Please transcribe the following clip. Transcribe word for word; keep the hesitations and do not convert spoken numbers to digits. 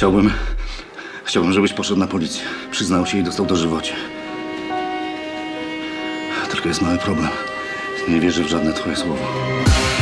Chciałbym... Chciałbym, żebyś poszedł na policję. Przyznał się i dostał dożywocie. Tylko jest mały problem. Nie wierzę w żadne twoje słowa.